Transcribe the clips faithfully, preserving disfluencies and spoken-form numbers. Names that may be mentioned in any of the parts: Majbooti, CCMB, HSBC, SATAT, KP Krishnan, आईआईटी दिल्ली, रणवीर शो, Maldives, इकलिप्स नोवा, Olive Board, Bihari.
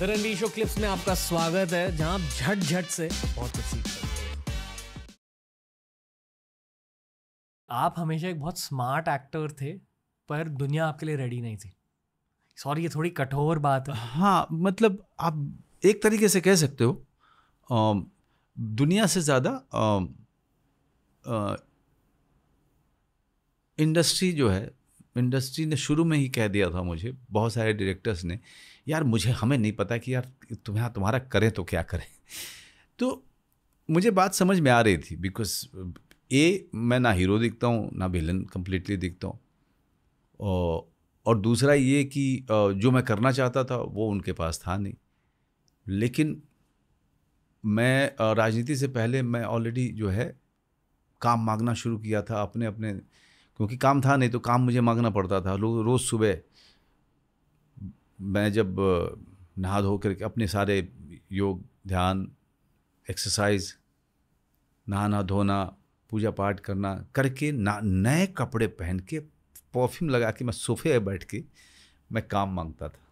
The रणवीर शो clips में आपका स्वागत है, जहां आप झट झट से बहुत कुछ सीख सकते हैं। आप हमेशा एक बहुत स्मार्ट एक्टर थे, पर दुनिया आपके लिए रेडी नहीं थी। सॉरी, ये थोड़ी कठोर बात है। हाँ, मतलब आप एक तरीके से कह सकते हो आ, दुनिया से ज़्यादा इंडस्ट्री जो है, इंडस्ट्री ने शुरू में ही कह दिया था मुझे, बहुत सारे डायरेक्टर्स ने, यार मुझे हमें नहीं पता कि यार तुम्हें तुम्हारा करें तो क्या करें। तो मुझे बात समझ में आ रही थी, बिकॉज ए मैं ना हीरो दिखता हूँ ना विलन कम्प्लीटली दिखता हूँ, और, और दूसरा ये कि जो मैं करना चाहता था वो उनके पास था नहीं। लेकिन मैं राजनीति से पहले मैं ऑलरेडी जो है काम मांगना शुरू किया था अपने अपने, क्योंकि काम था नहीं तो काम मुझे मांगना पड़ता था। रो, रोज़ सुबह मैं जब नहा धो कर अपने सारे योग ध्यान एक्सरसाइज, नहाना धोना पूजा पाठ करना करके, ना नए कपड़े पहन के परफ्यूम लगा के मैं सोफे पर बैठ के मैं काम मांगता था।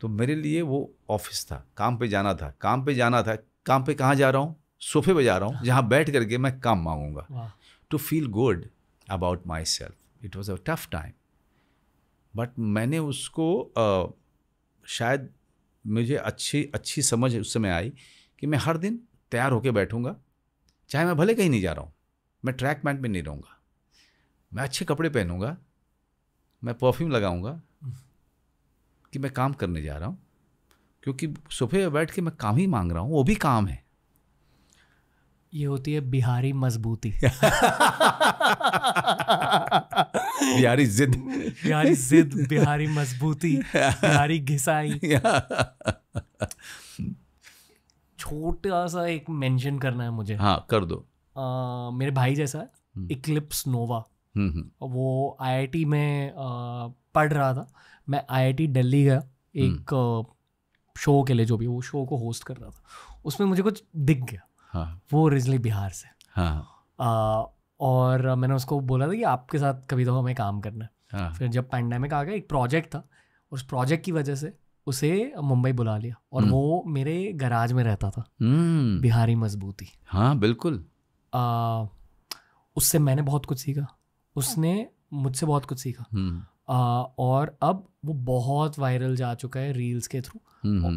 तो मेरे लिए वो ऑफिस था, काम पे जाना था, काम पे जाना था, काम पे कहाँ जा रहा हूँ, सोफे पे जा रहा हूँ जहाँ बैठ करके मैं काम मांगूँगा, to feel good about myself. It was a tough time, but मैंने उसको uh, शायद मुझे अच्छी अच्छी समझ उस समय आई कि मैं हर दिन तैयार होके बैठूँगा, चाहे मैं भले कहीं नहीं जा रहा हूँ, मैं ट्रैक पैंट में नहीं रहूँगा, मैं अच्छे कपड़े पहनूँगा, मैं परफ्यूम लगाऊँगा कि मैं काम करने जा रहा हूँ, क्योंकि सोफे पर बैठ के मैं काम ही मांग रहा हूँ, वो भी काम है। ये होती है बिहारी मजबूती। बिहारी जिद, बिहारी जिद, बिहारी मजबूती, बिहारी घिसाई। छोटा सा एक मेंशन करना है मुझे। हाँ, कर दो। आ, मेरे भाई जैसा इकलिप्स नोवा, वो आईआईटी में आ, पढ़ रहा था। मैं आईआईटी दिल्ली गया एक शो के लिए, जो भी वो शो को होस्ट कर रहा था, उसमें मुझे कुछ दिख गया। हाँ। वो ओरिजिनली बिहार से। हाँ। आ, और मैंने उसको बोला था कि आपके साथ कभी तो हमें काम करना है। हाँ। फिर जब पैंडेमिक आ गया, एक प्रोजेक्ट था, उस प्रोजेक्ट की वजह से उसे मुंबई बुला लिया, और वो मेरे गराज में रहता था। बिहारी मजबूती। हाँ बिल्कुल। आ, उससे मैंने बहुत कुछ सीखा, उसने मुझसे बहुत कुछ सीखा। आ, और अब वो बहुत वायरल जा चुका है रील्स के थ्रू,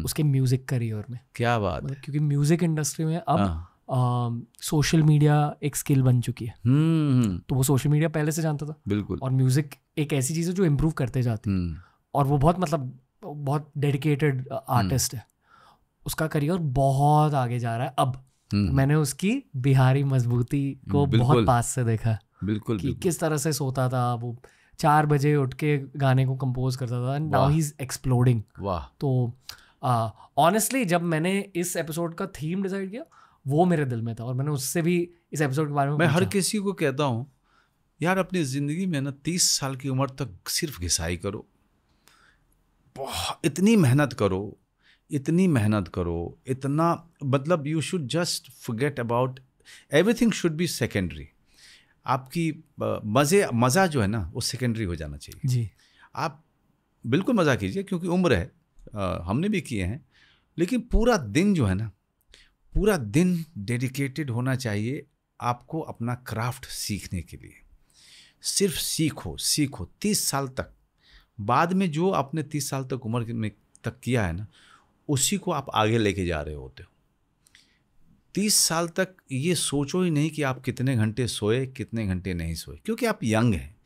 उसके म्यूजिक करियर में। क्या बात है। क्योंकि म्यूजिक इंडस्ट्री में अब आ, सोशल मीडिया एक स्किल बन चुकी है। तो वो सोशल मीडिया पहले से जानता था बिल्कुल, और म्यूजिक एक ऐसी चीज़ है जो इम्प्रूव करते जाती है, और वो बहुत मतलब बहुत डेडिकेटेड आर्टिस्ट है, उसका करियर बहुत आगे जा रहा है। अब मैंने उसकी बिहारी मजबूती को बहुत पास से देखा, बिल्कुल कि किस तरह से सोता था वो, चार बजे उठ के गाने को कंपोज करता था। Now he is exploding. वाह। तो ऑनेस्टली जब मैंने इस एपिसोड का थीम डिसाइड किया, वो मेरे दिल में था, और मैंने उससे भी इस एपिसोड के बारे में मैं हर किसी को कहता हूँ, यार अपनी ज़िंदगी में ना तीस साल की उम्र तक सिर्फ घिसाई करो, बहुत इतनी मेहनत करो, इतनी मेहनत करो, इतना मतलब you should just forget about everything, should be secondary. आपकी मज़े मज़ा जो है ना वो सेकेंडरी हो जाना चाहिए जी। आप बिल्कुल मज़ा कीजिए, क्योंकि उम्र है, आ, हमने भी किए हैं, लेकिन पूरा दिन जो है ना, पूरा दिन डेडिकेटेड होना चाहिए आपको अपना क्राफ्ट सीखने के लिए। सिर्फ सीखो सीखो तीस साल तक, बाद में जो आपने तीस साल तक उम्र में तक किया है ना, उसी को आप आगे लेके जा रहे होते हो। तीस साल तक ये सोचो ही नहीं कि आप कितने घंटे सोए कितने घंटे नहीं सोए, क्योंकि आप यंग हैं,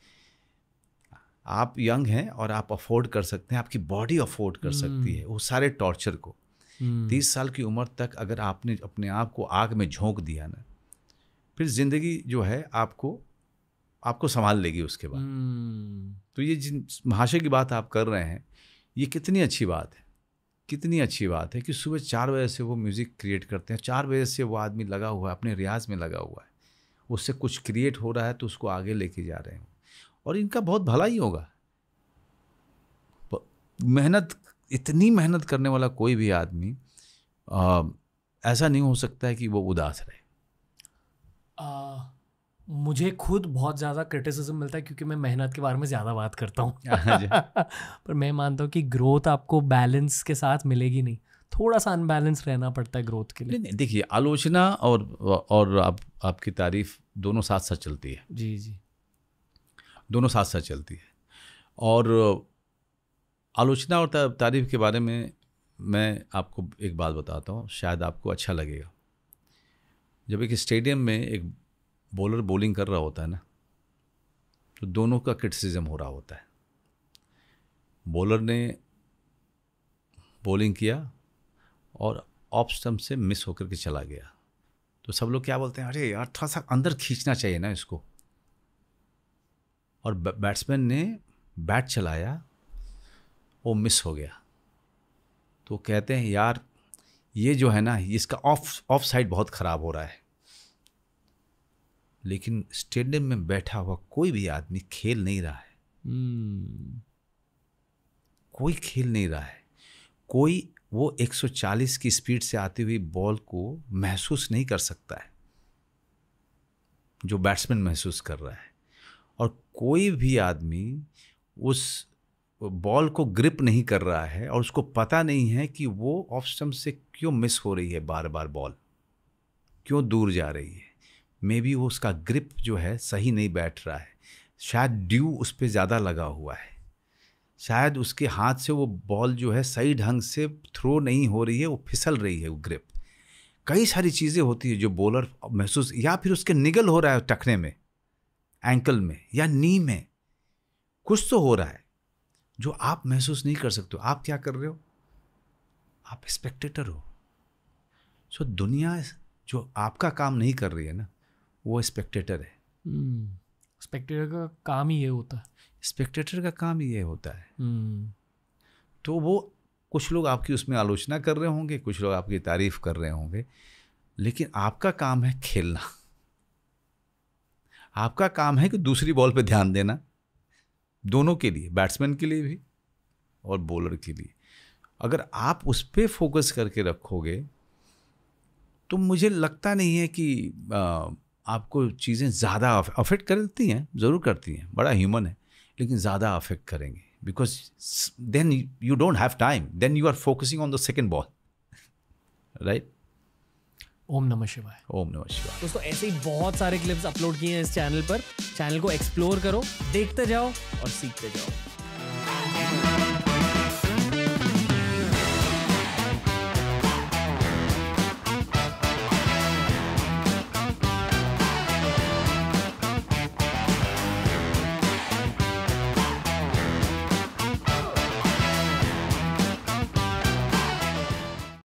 आप यंग हैं और आप अफोर्ड कर सकते हैं, आपकी बॉडी अफोर्ड कर hmm. सकती है वो सारे टॉर्चर को। hmm. तीस साल की उम्र तक अगर आपने अपने आप को आग में झोंक दिया ना, फिर ज़िंदगी जो है आपको आपको संभाल लेगी उसके बाद। hmm. तो ये जिन महाशय की बात आप कर रहे हैं, ये कितनी अच्छी बात है, कितनी अच्छी बात है कि सुबह चार बजे से वो म्यूज़िक क्रिएट करते हैं, चार बजे से वो आदमी लगा हुआ है, अपने रियाज में लगा हुआ है, उससे कुछ क्रिएट हो रहा है, तो उसको आगे लेके जा रहे हैं, और इनका बहुत भला ही होगा। मेहनत, इतनी मेहनत करने वाला कोई भी आदमी आ, ऐसा नहीं हो सकता है कि वो उदास रहे। आ, मुझे खुद बहुत ज़्यादा क्रिटिसिज्म मिलता है क्योंकि मैं मेहनत के बारे में ज़्यादा बात करता हूँ पर मैं मानता हूँ कि ग्रोथ आपको बैलेंस के साथ मिलेगी नहीं, थोड़ा सा अनबैलेंस रहना पड़ता है ग्रोथ के लिए। नहीं, नहीं देखिए, आलोचना और और आप आपकी तारीफ दोनों साथ साथ चलती है। जी जी, दोनों साथ साथ चलती है। और आलोचना और तारीफ के बारे में मैं आपको एक बात बताता हूँ, शायद आपको अच्छा लगेगा। जब एक स्टेडियम में एक बॉलर बॉलिंग कर रहा होता है ना, तो दोनों का क्रिटिसिज्म हो रहा होता है। बॉलर ने बॉलिंग किया और ऑफ स्टंप से मिस होकर के चला गया, तो सब लोग क्या बोलते हैं, अरे यार थोड़ा सा अंदर खींचना चाहिए ना इसको। और बैट्समैन ने बैट चलाया, वो मिस हो गया, तो कहते हैं यार ये जो है ना, इसका ऑफ ऑफ साइड बहुत ख़राब हो रहा है। लेकिन स्टेडियम में बैठा हुआ कोई भी आदमी खेल नहीं रहा है, hmm. कोई खेल नहीं रहा है, कोई वो एक सौ चालीस की स्पीड से आती हुई बॉल को महसूस नहीं कर सकता है जो बैट्समैन महसूस कर रहा है। और कोई भी आदमी उस बॉल को ग्रिप नहीं कर रहा है और उसको पता नहीं है कि वो ऑफ स्टंप से क्यों मिस हो रही है, बार बार बॉल क्यों दूर जा रही है। मे बी वो उसका ग्रिप जो है सही नहीं बैठ रहा है, शायद ड्यू उस पर ज़्यादा लगा हुआ है, शायद उसके हाथ से वो बॉल जो है सही ढंग से थ्रो नहीं हो रही है, वो फिसल रही है वो ग्रिप। कई सारी चीज़ें होती है जो बॉलर महसूस, या फिर उसके निगल हो रहा है टखने में, एंकल में या नी में, कुछ तो हो रहा है जो आप महसूस नहीं कर सकते। आप क्या कर रहे हो, आप स्पेक्टेटर हो। सो दुनिया जो आपका काम नहीं कर रही है ना, वो स्पेक्टेटर है। स्पेक्टेटर का काम ही ये होता है, स्पेक्टेटर का काम ही ये होता है। hmm. तो वो कुछ लोग आपकी उसमें आलोचना कर रहे होंगे, कुछ लोग आपकी तारीफ़ कर रहे होंगे, लेकिन आपका काम है खेलना। आपका काम है कि दूसरी बॉल पे ध्यान देना, दोनों के लिए, बैट्समैन के लिए भी और बॉलर के लिए। अगर आप उस पर फोकस करके रखोगे तो मुझे लगता नहीं है कि आ, आपको चीज़ें ज़्यादा अफेक्ट करती हैं, ज़रूर करती हैं, बड़ा ह्यूमन है, लेकिन ज़्यादा अफेक्ट करेंगे। Because then you don't have time, then you are focusing on the second ball, right. ओम नमः शिवाय। ओम नमः शिवाय। दोस्तों ऐसे ही बहुत सारे क्लिप्स अपलोड किए हैं इस चैनल पर। चैनल को एक्सप्लोर करो, देखते जाओ और सीखते जाओ।